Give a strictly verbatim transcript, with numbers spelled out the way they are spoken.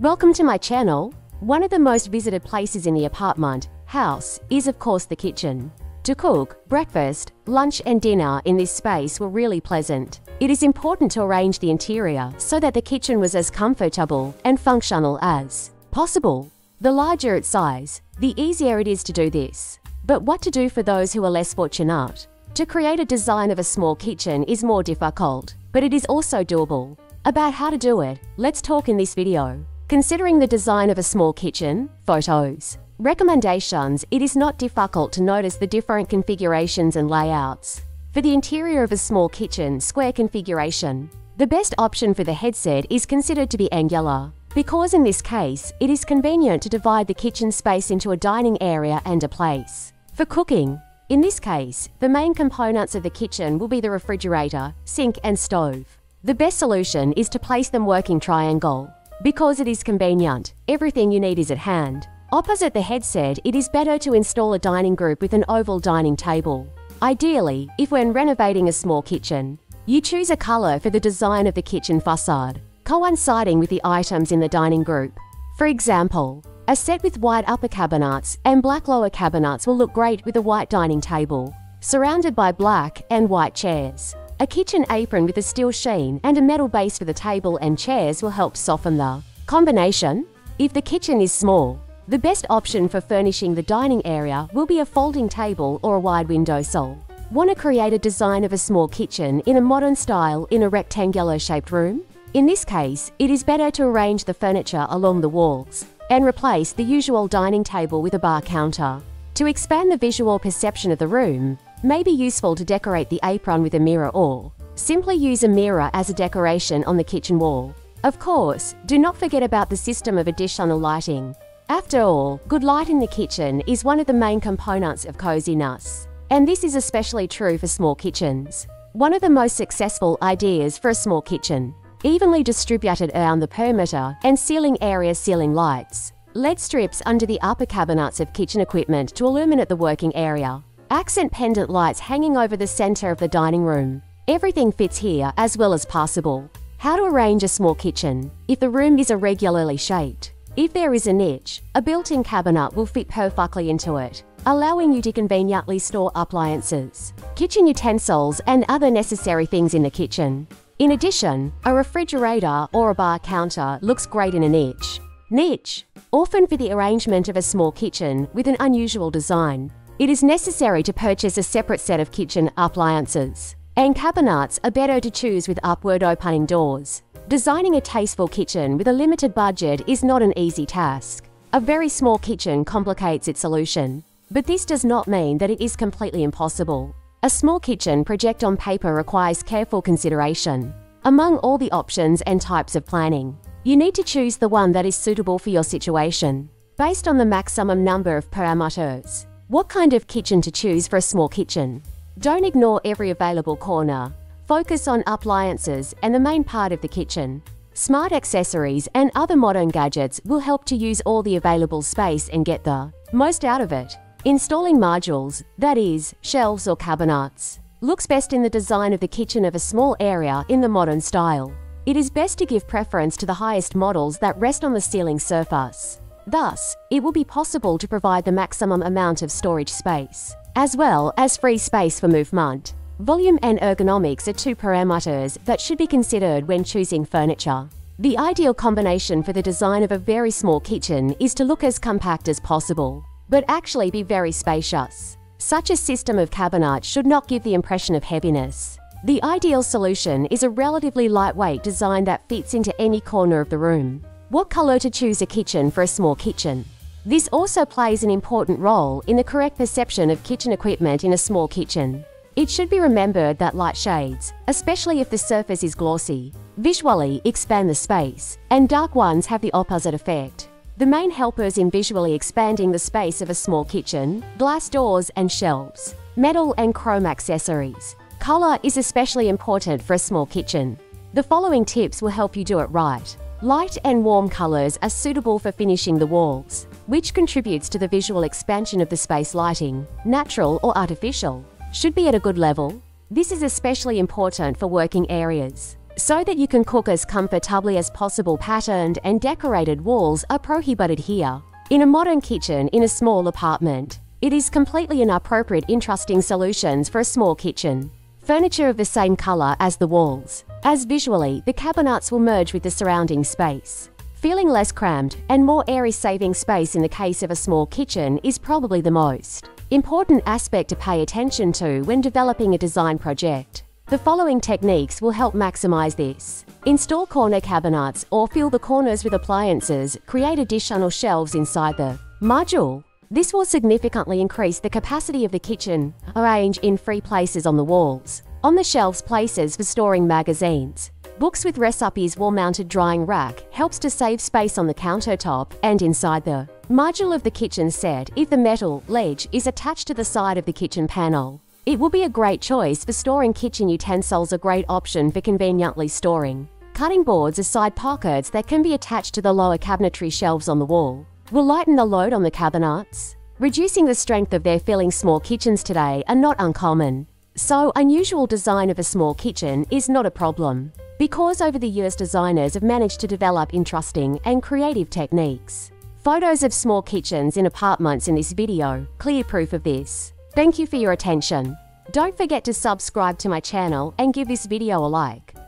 Welcome to my channel. One of the most visited places in the apartment house is of course the kitchen. To cook breakfast, lunch and dinner in this space were really pleasant. It is important to arrange the interior so that the kitchen was as comfortable and functional as possible. The larger its size, the easier it is to do this. But what to do for those who are less fortunate? To create a design of a small kitchen is more difficult, but it is also doable. About how to do it, let's talk in this video. Considering the design of a small kitchen, photos, recommendations, it is not difficult to notice the different configurations and layouts. For the interior of a small kitchen square configuration, the best option for the headset is considered to be angular, because in this case, it is convenient to divide the kitchen space into a dining area and a place for cooking. In this case, the main components of the kitchen will be the refrigerator, sink and stove. The best solution is to place them working triangle. Because it is convenient, everything you need is at hand. Opposite the headset, it is better to install a dining group with an oval dining table. Ideally, if when renovating a small kitchen, you choose a color for the design of the kitchen facade, coinciding with the items in the dining group. For example, a set with white upper cabinets and black lower cabinets will look great with a white dining table, surrounded by black and white chairs. A kitchen apron with a steel sheen and a metal base for the table and chairs will help soften the combination. If the kitchen is small, the best option for furnishing the dining area will be a folding table or a wide windowsill. Want to create a design of a small kitchen in a modern style in a rectangular shaped room? In this case, it is better to arrange the furniture along the walls and replace the usual dining table with a bar counter. To expand the visual perception of the room, may be useful to decorate the apron with a mirror or simply use a mirror as a decoration on the kitchen wall. Of course, do not forget about the system of additional lighting. After all, good light in the kitchen is one of the main components of coziness, and this is especially true for small kitchens. One of the most successful ideas for a small kitchen: evenly distributed around the perimeter and ceiling area ceiling lights. L E D strips under the upper cabinets of kitchen equipment to illuminate the working area. Accent pendant lights hanging over the center of the dining room. Everything fits here as well as possible. How to arrange a small kitchen if the room is irregularly shaped? If there is a niche, a built-in cabinet will fit perfectly into it, allowing you to conveniently store appliances, kitchen utensils and other necessary things in the kitchen. In addition, a refrigerator or a bar counter looks great in a niche. Niche, often for the arrangement of a small kitchen with an unusual design, it is necessary to purchase a separate set of kitchen appliances, and cabinets are better to choose with upward opening doors. Designing a tasteful kitchen with a limited budget is not an easy task. A very small kitchen complicates its solution, but this does not mean that it is completely impossible. A small kitchen project on paper requires careful consideration. Among all the options and types of planning, you need to choose the one that is suitable for your situation, based on the maximum number of parameters. What kind of kitchen to choose for a small kitchen? Don't ignore every available corner. Focus on appliances and the main part of the kitchen. Smart accessories and other modern gadgets will help to use all the available space and get the most out of it. Installing modules, that is, shelves or cabinets, looks best in the design of the kitchen of a small area in the modern style. It is best to give preference to the highest models that rest on the ceiling surface. Thus, it will be possible to provide the maximum amount of storage space, as well as free space for movement. Volume and ergonomics are two parameters that should be considered when choosing furniture. The ideal combination for the design of a very small kitchen is to look as compact as possible, but actually be very spacious. Such a system of cabinets should not give the impression of heaviness. The ideal solution is a relatively lightweight design that fits into any corner of the room. What color to choose a kitchen for a small kitchen? This also plays an important role in the correct perception of kitchen equipment in a small kitchen. It should be remembered that light shades, especially if the surface is glossy, visually expand the space, and dark ones have the opposite effect. The main helpers in visually expanding the space of a small kitchen: glass doors and shelves, metal and chrome accessories. Color is especially important for a small kitchen. The following tips will help you do it right. Light and warm colors are suitable for finishing the walls, which contributes to the visual expansion of the space. Lighting, natural or artificial, should be at a good level. This is especially important for working areas, so that you can cook as comfortably as possible. Patterned and decorated walls are prohibited here. In a modern kitchen in a small apartment, it is completely inappropriate. Interesting solutions for a small kitchen. Furniture of the same color as the walls, as visually the cabinets will merge with the surrounding space. Feeling less cramped and more airy. Saving space in the case of a small kitchen is probably the most important aspect to pay attention to when developing a design project. The following techniques will help maximize this. Install corner cabinets or fill the corners with appliances. Create additional shelves inside the module. This will significantly increase the capacity of the kitchen. Arrange in free places on the walls. On the shelves, places for storing magazines, books with recipes. Wall-mounted drying rack helps to save space on the countertop and inside the module of the kitchen set. If the metal ledge is attached to the side of the kitchen panel, it will be a great choice for storing kitchen utensils. A great option for conveniently storing cutting boards are side pockets that can be attached to the lower cabinetry shelves on the wall. Will lighten the load on the cabinets, reducing the strength of their filling. Small kitchens today are not uncommon, so unusual design of a small kitchen is not a problem, because over the years designers have managed to develop interesting and creative techniques. Photos of small kitchens in apartments in this video, clear proof of this. Thank you for your attention. Don't forget to subscribe to my channel and give this video a like.